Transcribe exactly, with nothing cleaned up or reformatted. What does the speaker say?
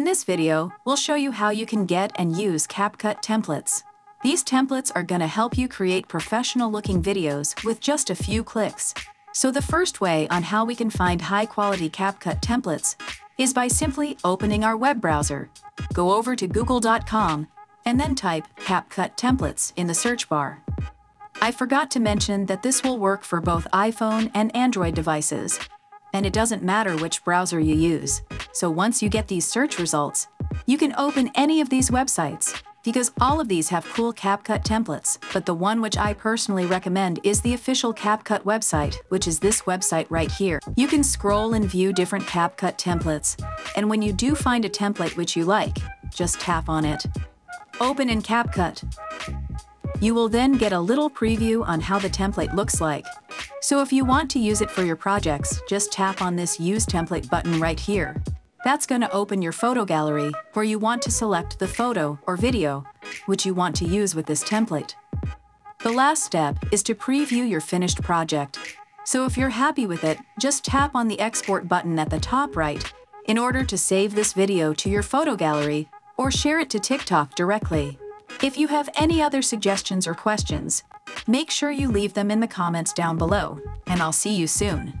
In this video, we'll show you how you can get and use CapCut templates. These templates are going to help you create professional-looking videos with just a few clicks. So the first way on how we can find high-quality CapCut templates is by simply opening our web browser. Go over to google dot com and then type CapCut templates in the search bar. I forgot to mention that this will work for both iPhone and Android devices, and it doesn't matter which browser you use. So once you get these search results, you can open any of these websites, because all of these have cool CapCut templates, but the one which I personally recommend is the official CapCut website, which is this website right here. You can scroll and view different CapCut templates, and when you do find a template which you like, just tap on it. Open in CapCut. You will then get a little preview on how the template looks like. So if you want to use it for your projects, just tap on this Use Template button right here. That's going to open your photo gallery, where you want to select the photo or video which you want to use with this template. The last step is to preview your finished project. So if you're happy with it, just tap on the Export button at the top right in order to save this video to your photo gallery or share it to TikTok directly. If you have any other suggestions or questions, make sure you leave them in the comments down below, and I'll see you soon.